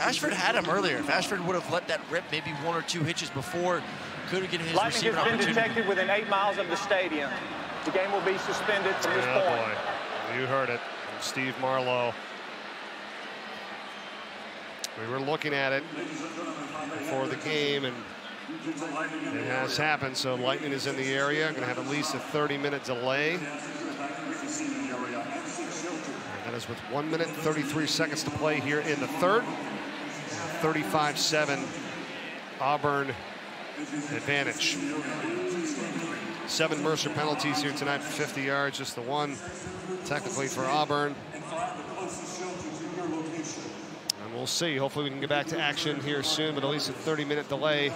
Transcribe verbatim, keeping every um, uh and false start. Ashford had him earlier. If Ashford would have let that rip maybe one or two hitches before, could have given his Lightning receiver opportunity. Lightning has been detected within eight miles of the stadium. The game will be suspended from this yeah, point. Boy. You heard it from Steve Marlowe. We were looking at it before the game, and it has happened. So Lightning is in the area. Going to have at least a thirty minute delay. And that is with one minute and thirty-three seconds to play here in the third. thirty-five seven Auburn advantage. Seven Mercer penalties here tonight for fifty yards. Just the one technically for Auburn. We'll see. Hopefully we can get back to action here soon, but at least a thirty minute delay.